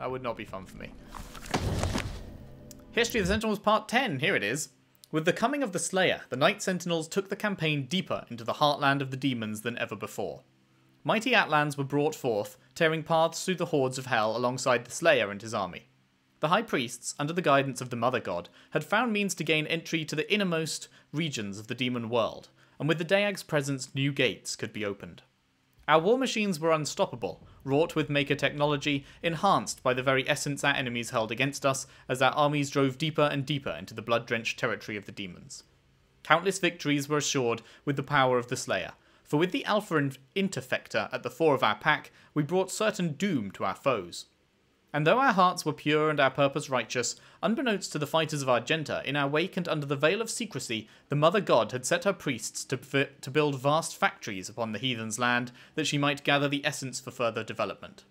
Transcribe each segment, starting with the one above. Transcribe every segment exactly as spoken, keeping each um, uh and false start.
That would not be fun for me. History of the Sentinels Part ten, here it is. With the coming of the Slayer, the Night Sentinels took the campaign deeper into the heartland of the demons than ever before. Mighty Atlans were brought forth, tearing paths through the hordes of hell alongside the Slayer and his army. The High Priests, under the guidance of the Mother God, had found means to gain entry to the innermost regions of the demon world, and with the Dayag's presence new gates could be opened. Our war machines were unstoppable, wrought with Maker technology, enhanced by the very essence our enemies held against us as our armies drove deeper and deeper into the blood-drenched territory of the demons. Countless victories were assured with the power of the Slayer, for with the Alpha Interfector at the fore of our pack, we brought certain doom to our foes. And though our hearts were pure and our purpose righteous, unbeknownst to the fighters of Argenta, in our wake and under the veil of secrecy, the Mother God had set her priests to, to build vast factories upon the heathen's land, that she might gather the essence for further development.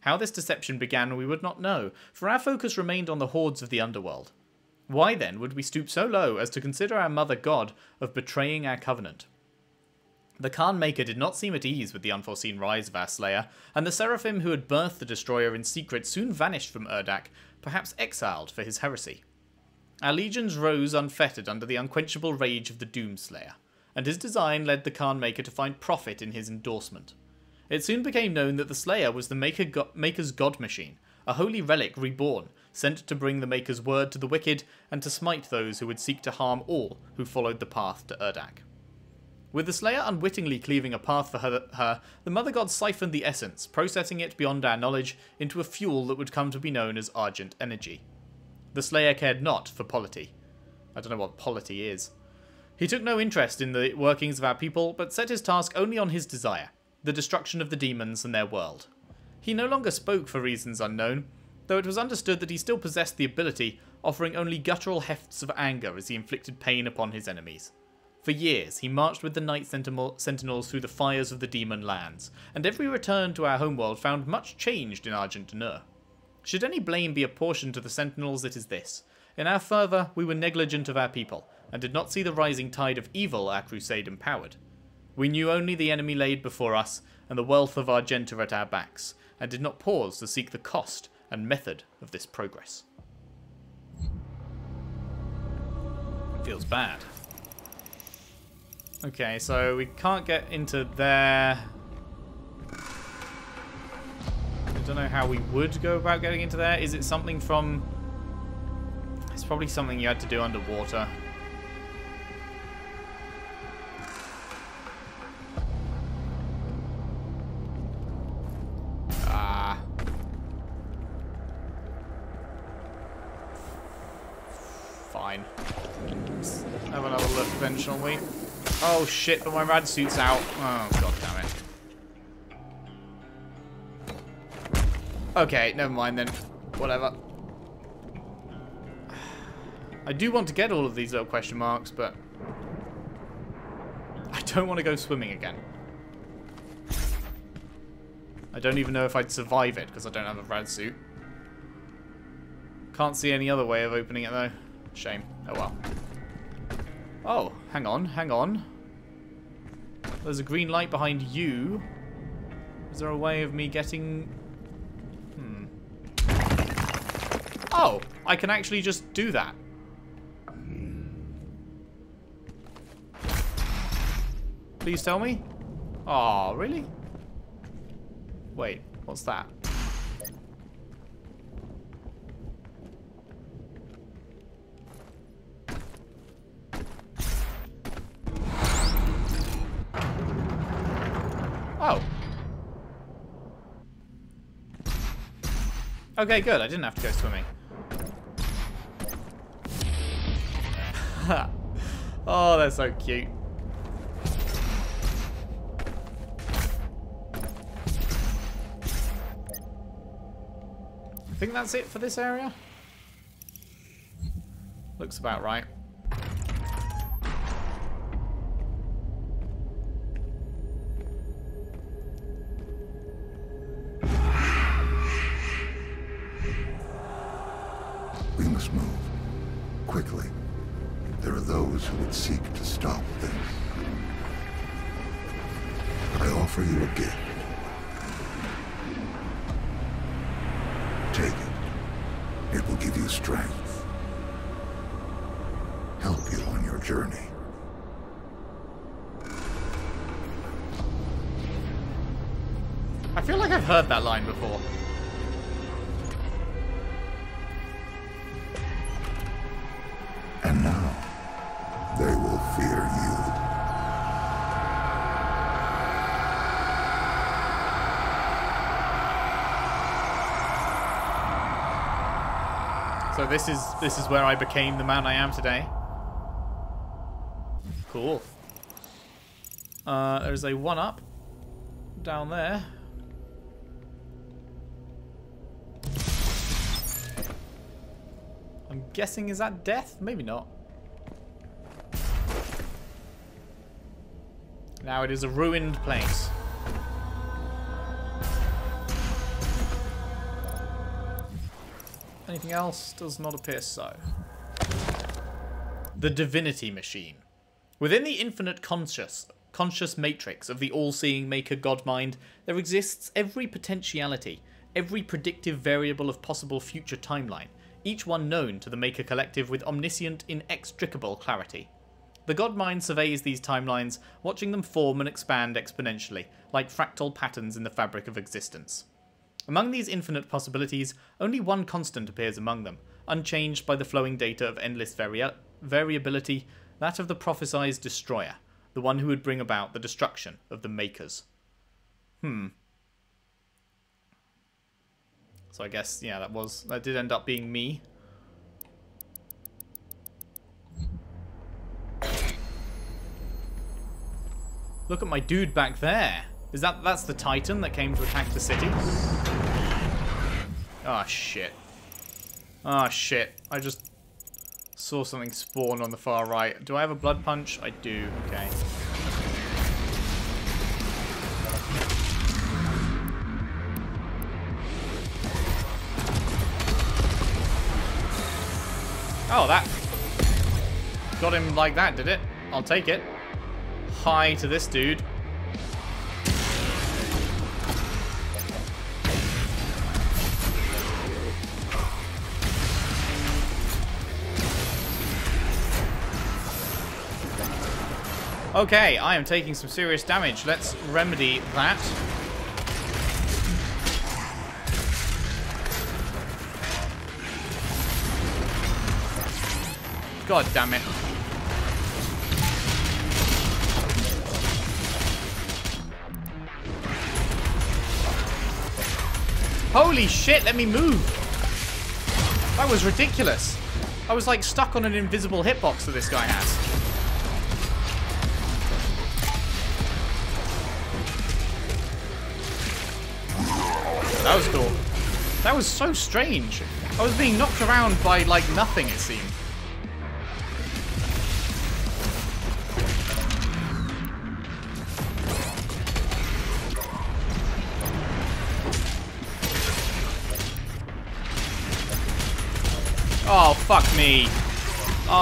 How this deception began we would not know, for our focus remained on the hordes of the underworld. Why then would we stoop so low as to consider our Mother God of betraying our covenant? The Khan Maykr did not seem at ease with the unforeseen rise of our Slayer, and the Seraphim who had birthed the Destroyer in secret soon vanished from Erdak, perhaps exiled for his heresy. Our legions rose unfettered under the unquenchable rage of the Doomslayer, and his design led the Khan Maykr to find profit in his endorsement. It soon became known that the Slayer was the Maker Go- Maker's God Machine, a holy relic reborn, sent to bring the Maker's word to the wicked and to smite those who would seek to harm all who followed the path to Erdak. With the Slayer unwittingly cleaving a path for her, her, the Mother God siphoned the essence, processing it beyond our knowledge into a fuel that would come to be known as Argent Energy. The Slayer cared not for polity. I don't know what polity is. He took no interest in the workings of our people, but set his task only on his desire, the destruction of the demons and their world. He no longer spoke for reasons unknown, though it was understood that he still possessed the ability, offering only guttural hefts of anger as he inflicted pain upon his enemies. For years, he marched with the Night Sentinel Sentinels through the fires of the demon lands, and every return to our homeworld found much changed in Argentineur. Should any blame be apportioned to the Sentinels, it is this. In our fervour, we were negligent of our people, and did not see the rising tide of evil our crusade empowered. We knew only the enemy laid before us, and the wealth of Argenta at our backs, and did not pause to seek the cost and method of this progress. It feels bad. Okay, so we can't get into there. I don't know how we would go about getting into there. Is it something from... It's probably something you had to do underwater. Ah. Fine. Let's have another look then, shall we? Oh shit, but my rad suit's out. Oh, god damn it. Okay, never mind then. Whatever. I do want to get all of these little question marks, but I don't want to go swimming again. I don't even know if I'd survive it because I don't have a rad suit. Can't see any other way of opening it though. Shame. Oh well. Oh, hang on, hang on. There's a green light behind you. Is there a way of me getting... Hmm. Oh, I can actually just do that. Please tell me. Oh, really? Wait, what's that? Okay, good. I didn't have to go swimming. Oh, they're so cute. I think that's it for this area. Looks about right. Take it. It will give you strength. Help you on your journey. I feel like I've heard that line before. And now, they will fear you. So this is this is where I became the man I am today. Cool. Uh, there's a one-up down there. I'm guessing, is that death? Maybe not. Now it is a ruined place. Anything else? Does not appear so. The Divinity Machine. Within the infinite conscious, conscious matrix of the all-seeing Maker Godmind, there exists every potentiality, every predictive variable of possible future timeline, each one known to the Maker Collective with omniscient, inextricable clarity. The Godmind surveys these timelines, watching them form and expand exponentially, like fractal patterns in the fabric of existence. Among these infinite possibilities, only one constant appears among them, unchanged by the flowing data of endless vari variability, that of the prophesied Destroyer, the one who would bring about the destruction of the Makers. Hmm. So I guess, yeah, that was, that did end up being me. Look at my dude back there. Is that, that's the Titan that came to attack the city? Ah, shit. Ah, shit. I just saw something spawn on the far right. Do I have a blood punch? I do. Okay. Oh, that got him like that, did it? I'll take it. Hi to this dude. Okay, I am taking some serious damage. Let's remedy that. God damn it. Holy shit, let me move. That was ridiculous. I was like stuck on an invisible hitbox that this guy has. That was cool. That was so strange. I was being knocked around by, like, nothing, it seemed. Oh, fuck me.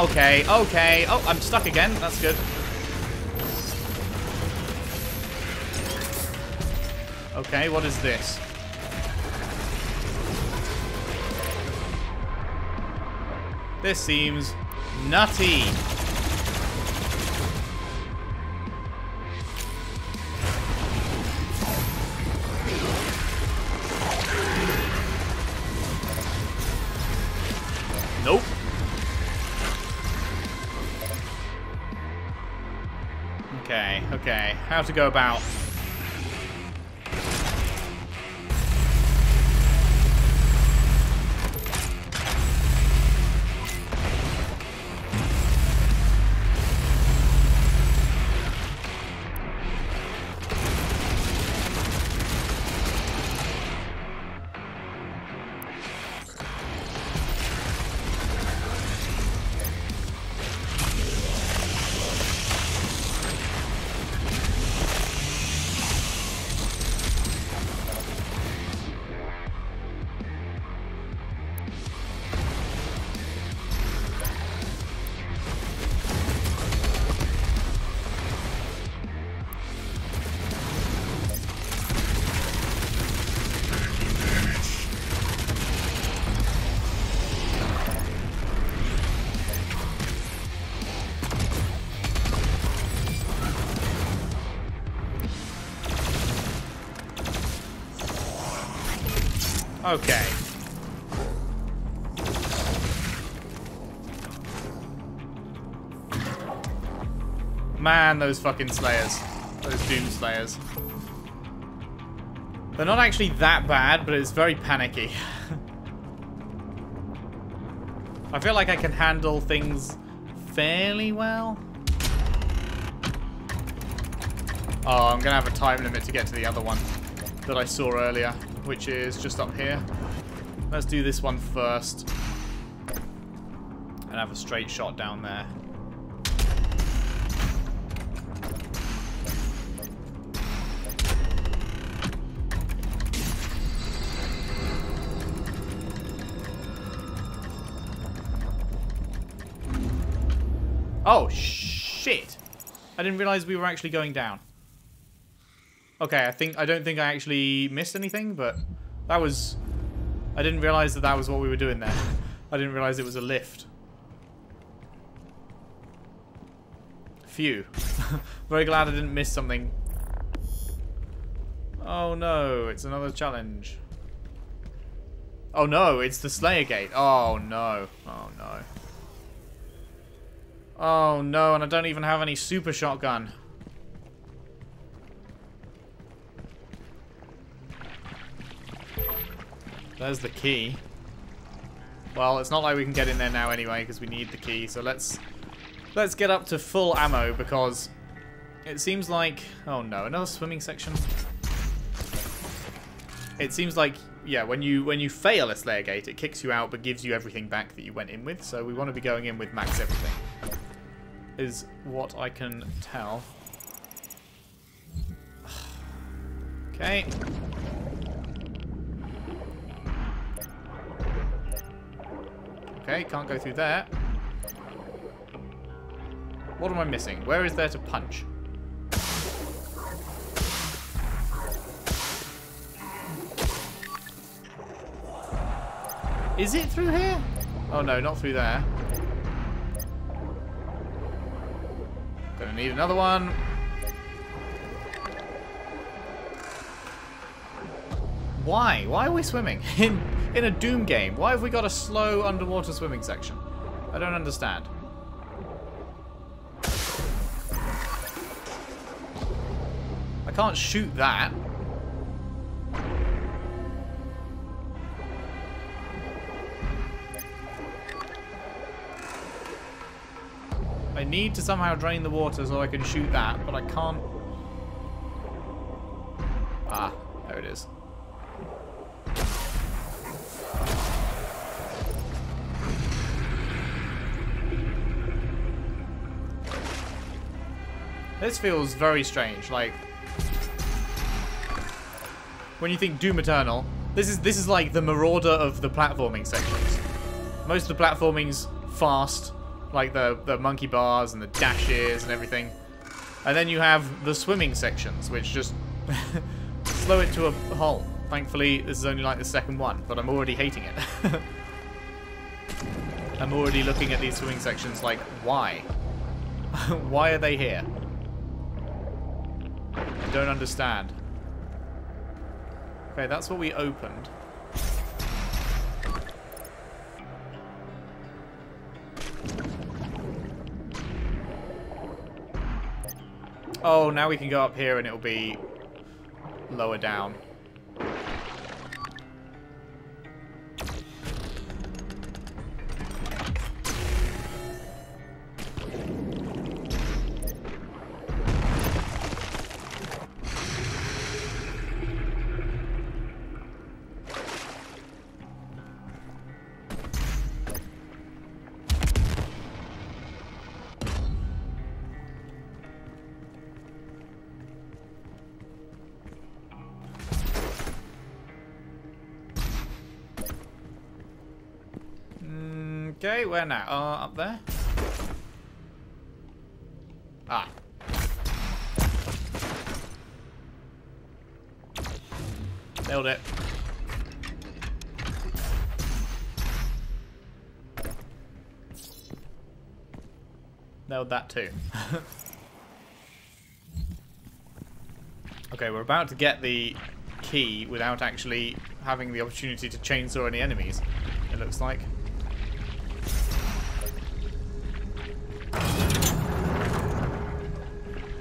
Okay, okay. Oh, I'm stuck again. That's good. Okay, what is this? This seems nutty. Nope. Okay, okay. How to go about? Okay. Man, those fucking Slayers. Those Doomslayers. They're not actually that bad, but it's very panicky. I feel like I can handle things fairly well. Oh, I'm gonna have a time limit to get to the other one that I saw earlier, which is just up here. Let's do this one first. And have a straight shot down there. Oh, shit. I didn't realize we were actually going down. Okay, I think I don't think I actually missed anything, but that was... I didn't realize that that was what we were doing there. I didn't realize it was a lift. Phew. Very glad I didn't miss something. Oh, no. It's another challenge. Oh, no. It's the Slayer Gate. Oh, no. Oh, no. Oh no, and I don't even have any super shotgun. There's the key. Well, it's not like we can get in there now anyway, because we need the key. So let's let's get up to full ammo, because it seems like... Oh no, another swimming section. It seems like, yeah, when you when you fail a Slayer Gate, it kicks you out but gives you everything back that you went in with. So we want to be going in with max everything. Is what I can tell. Okay. Okay, can't go through there. What am I missing? Where is there to punch? Is it through here? Oh no, not through there. Gonna need another one. Why? Why are we swimming? In, in a Doom game, why have we got a slow underwater swimming section? I don't understand. I can't shoot that. I need to somehow drain the water so I can shoot that, but I can't... Ah, there it is. This feels very strange, like... When you think Doom Eternal, this is, this is like the Marauder of the platforming sections. Most of the platforming's fast, like the, the monkey bars and the dashes and everything. And then you have the swimming sections, which just slow it to a halt. Thankfully, this is only like the second one, but I'm already hating it. I'm already looking at these swimming sections like, why? Why are they here? I don't understand. Okay, that's what we opened. Oh, now we can go up here and it'll be lower down. Okay, where now? Uh, up there? Ah. Nailed it. Nailed that too. Okay, we're about to get the key without actually having the opportunity to chainsaw any enemies, it looks like.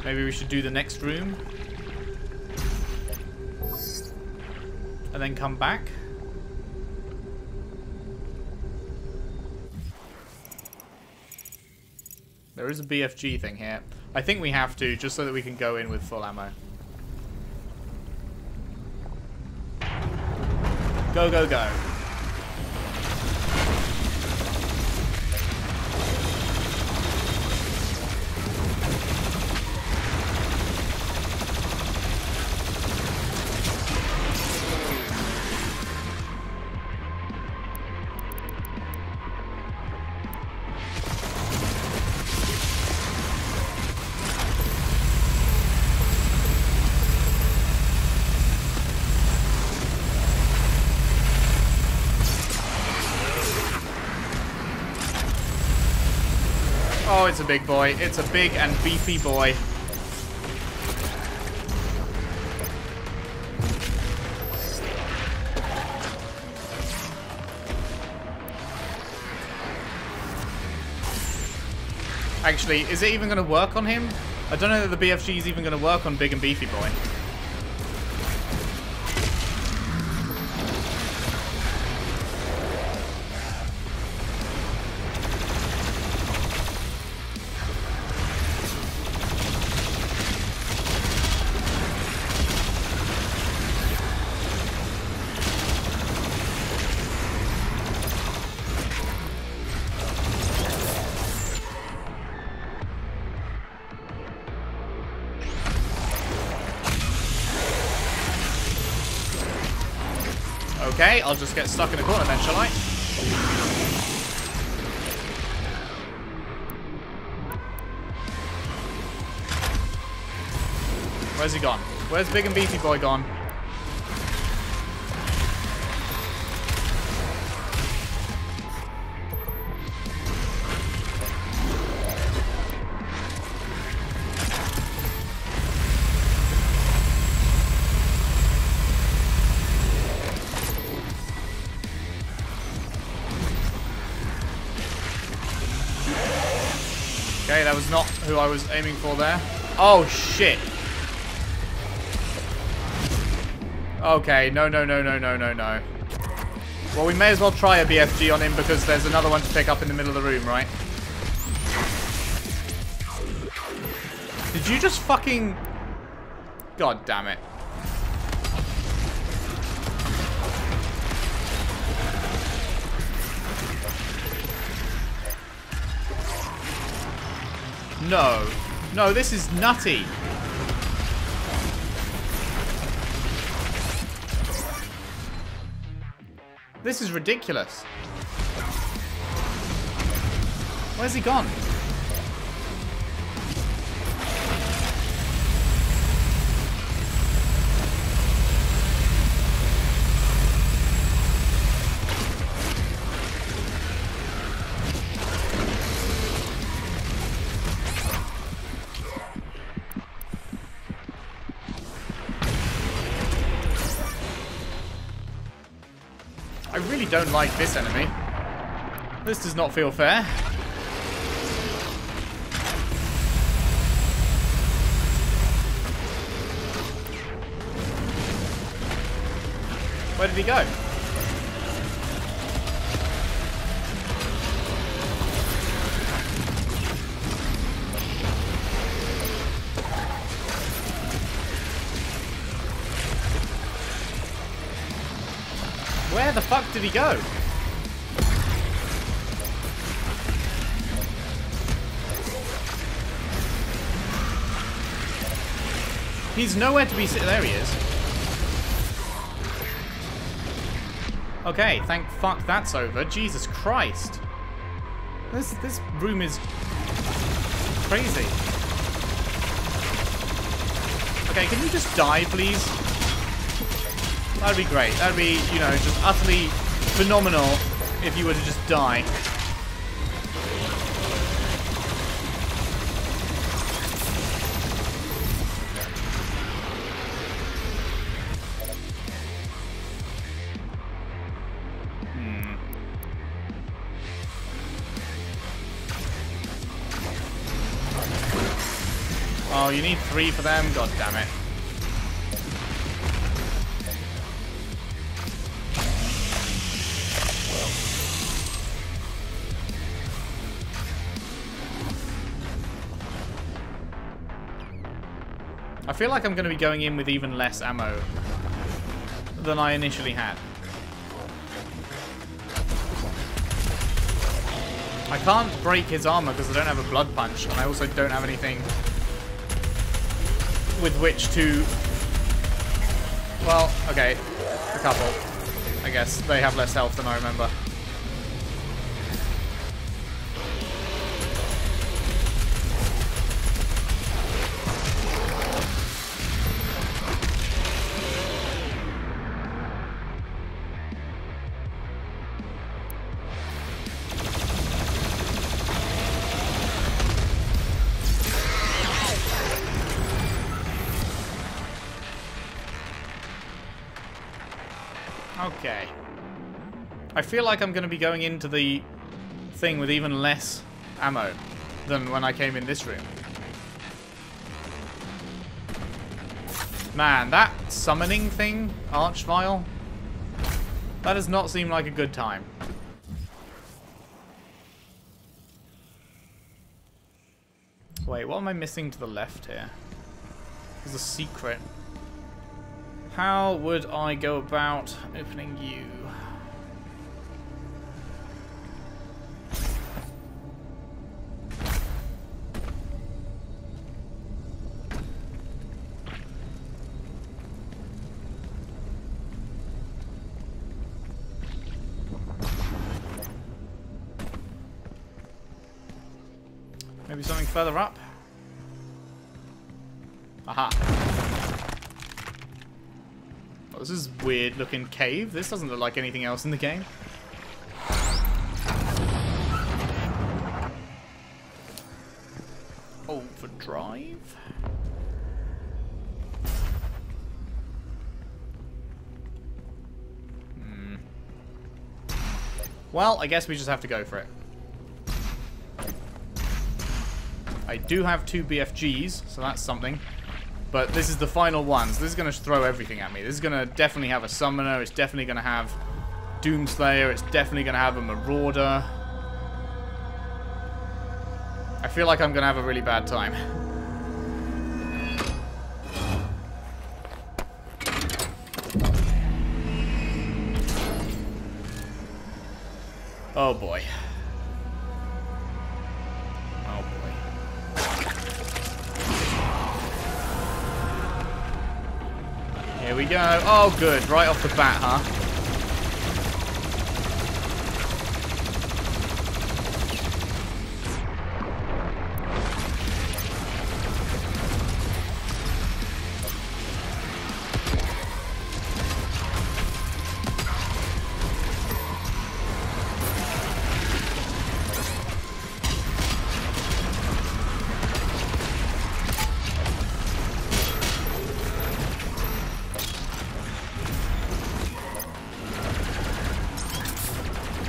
Maybe we should do the next room and then come back. There is a B F G thing here. I think we have to, just so that we can go in with full ammo. Go, go, go. Oh, it's a big boy. It's a big and beefy boy. Actually, is it even going to work on him? I don't know that the B F G is even going to work on big and beefy boy. Okay, I'll just get stuck in a corner then, shall I? Where's he gone? Where's Big and Beefy Boy gone? That was not who I was aiming for there. Oh, shit. Okay, no, no, no, no, no, no, no. Well, we may as well try a B F G on him because there's another one to pick up in the middle of the room, right? Did you just fucking... God damn it. No. No, this is nutty. This is ridiculous. Where's he gone? Don't like this enemy. This does not feel fair. Where did he go? Where the fuck did he go? He's nowhere to be seen. There he is. Okay, thank fuck that's over. Jesus Christ. This this room is crazy. Okay, can you just die, please? That'd be great. That'd be, you know, just utterly phenomenal if you were to just die. Oh, you need three for them? God damn it. I feel like I'm going to be going in with even less ammo than I initially had. I can't break his armor because I don't have a blood punch, and I also don't have anything with which to... Well, okay, a couple. I guess they have less health than I remember. Okay. I feel like I'm going to be going into the thing with even less ammo than when I came in this room. Man, that summoning thing, Archvile, that does not seem like a good time. Wait, what am I missing to the left here? There's a secret. How would I go about opening you? Maybe something further up? Aha. This is a weird looking cave. This doesn't look like anything else in the game. Overdrive. Hmm. Well, I guess we just have to go for it. I do have two B F Gs, so that's something. But this is the final one, so this is going to throw everything at me. This is going to definitely have a Summoner, it's definitely going to have Doomslayer, it's definitely going to have a Marauder. I feel like I'm going to have a really bad time. Oh boy. Here we go. Oh, good. Right off the bat, huh.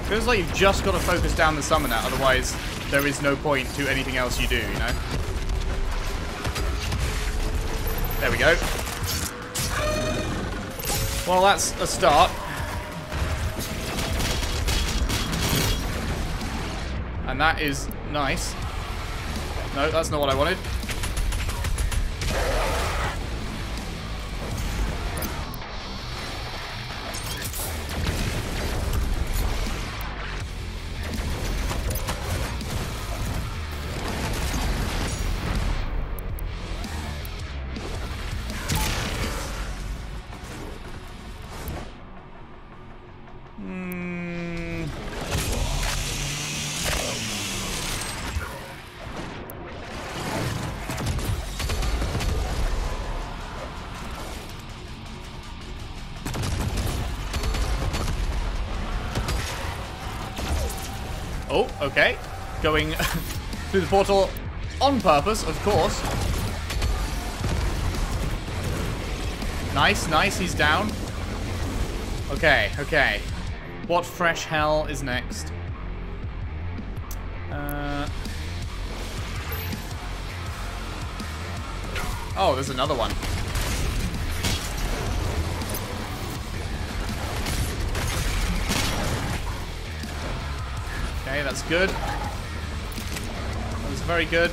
Feels like you've just got to focus down the summoner, otherwise there is no point to anything else you do, you know? There we go. Well, that's a start. And that is nice. No, that's not what I wanted. Oh, okay. Going through the portal on purpose, of course. Nice, nice, he's down. Okay, okay. What fresh hell is next? Uh, Oh, there's another one. Okay, that's good. That was very good.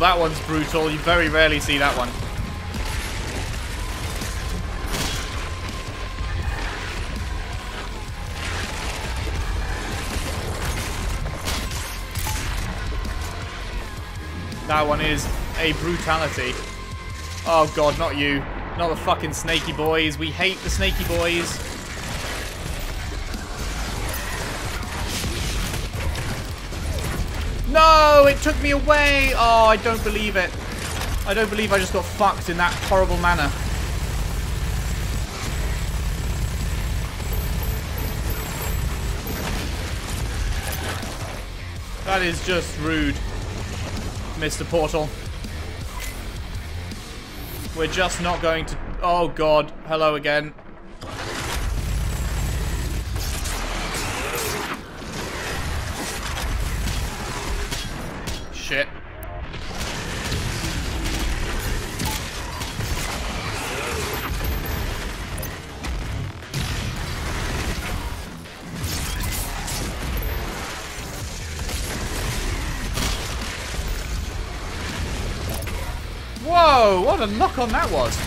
That one's brutal. You very rarely see that one. That one is a brutality. Oh god, not you. Not the fucking snaky boys. We hate the snaky boys. No, it took me away. Oh, I don't believe it. I don't believe I just got fucked in that horrible manner. That is just rude, Mister Portal. We're just not going to... Oh, God. Hello again. Shit. Whoa, what a knock on that was.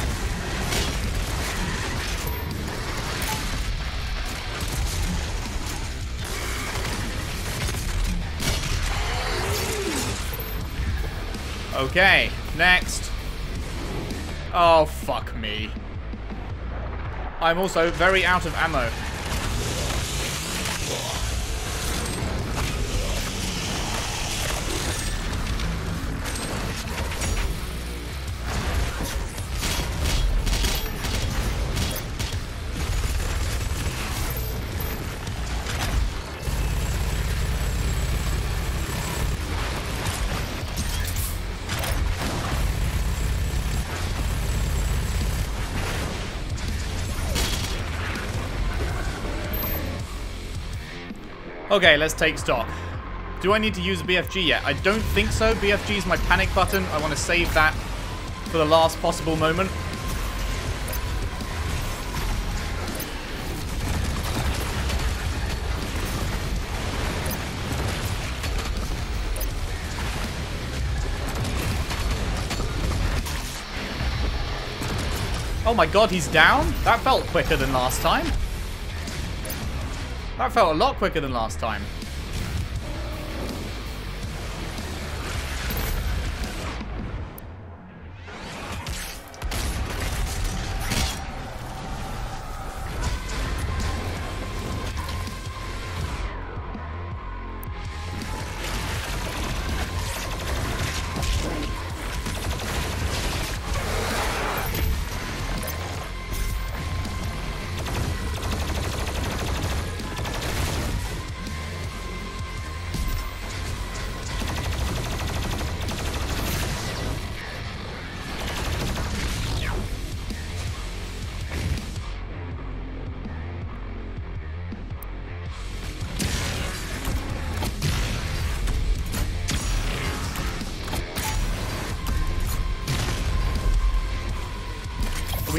Okay, next. Oh, fuck me. I'm also very out of ammo. Okay, let's take stock. Do I need to use a B F G yet? I don't think so. B F G is my panic button. I want to save that for the last possible moment. Oh my god, he's down? That felt quicker than last time. That felt a lot quicker than last time.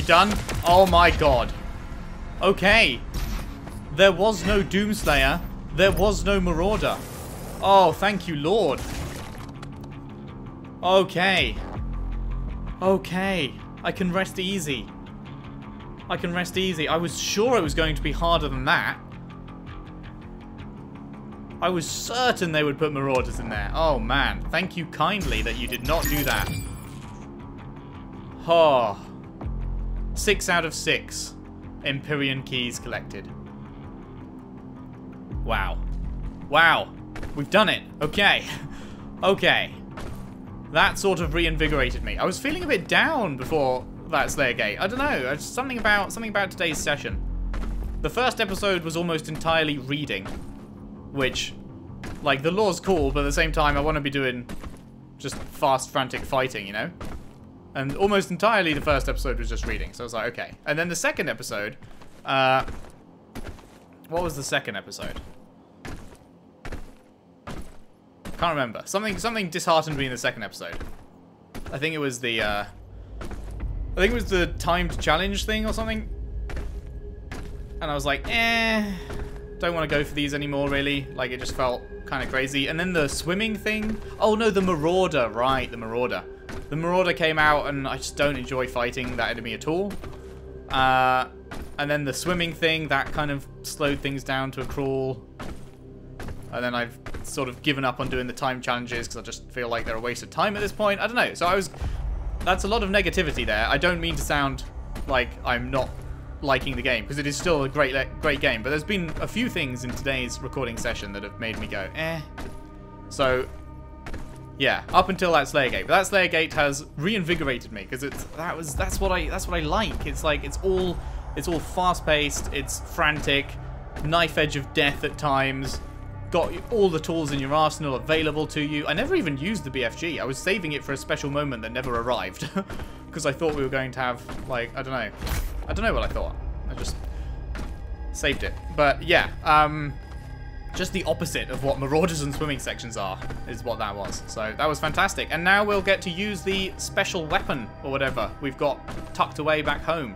Done. Oh my god. Okay. There was no Doomslayer. There was no Marauder. Oh, thank you, Lord. Okay. Okay. I can rest easy. I can rest easy. I was sure it was going to be harder than that. I was certain they would put Marauders in there. Oh man. Thank you kindly that you did not do that. Oh. Six out of six. Empyrean keys collected. Wow. Wow. We've done it. Okay. Okay. That sort of reinvigorated me. I was feeling a bit down before that Slayer Gate. I don't know. Just something about something about today's session. The first episode was almost entirely reading, which, like, the lore's cool, but at the same time, I want to be doing just fast, frantic fighting, you know? And almost entirely the first episode was just reading, so I was like, okay. And then the second episode, uh, what was the second episode? Can't remember. Something something disheartened me in the second episode. I think it was the, uh, I think it was the timed challenge thing or something. And I was like, eh, don't want to go for these anymore, really. Like, it just felt kind of crazy. And then the swimming thing. Oh, no, the Marauder. Right, the Marauder. The Marauder came out, and I just don't enjoy fighting that enemy at all. Uh, and then the swimming thing, that kind of slowed things down to a crawl. And then I've sort of given up on doing the time challenges because I just feel like they're a waste of time at this point. I don't know. So I was... That's a lot of negativity there. I don't mean to sound like I'm not liking the game, because it is still a great great game, but there's been a few things in today's recording session that have made me go, eh. So, yeah, up until that Slayer Gate. But that Slayer Gate has reinvigorated me, because it's that was that's what I that's what I like. It's like it's all it's all fast paced, it's frantic, knife edge of death at times, got all the tools in your arsenal available to you. I never even used the B F G. I was saving it for a special moment that never arrived. Because I thought we were going to have, like, I don't know. I don't know what I thought. I just saved it. But yeah, um, just the opposite of what Marauders and swimming sections are, is what that was. So that was fantastic. And now we'll get to use the special weapon or whatever we've got tucked away back home.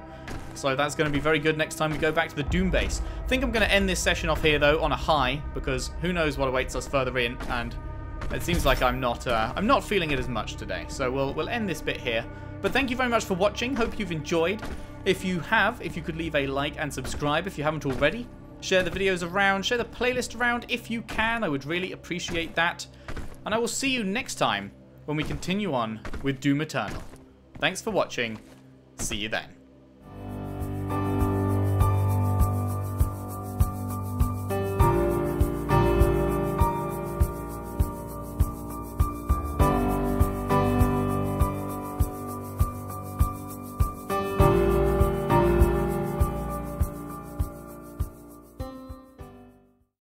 So that's going to be very good next time we go back to the Doom Base. I think I'm going to end this session off here, though, on a high, because who knows what awaits us further in, and it seems like I'm not uh, I'm not feeling it as much today. So we'll we'll end this bit here. But thank you very much for watching. Hope you've enjoyed. If you have, if you could leave a like and subscribe if you haven't already. Share the videos around, share the playlist around if you can. I would really appreciate that. And I will see you next time when we continue on with Doom Eternal. Thanks for watching. See you then.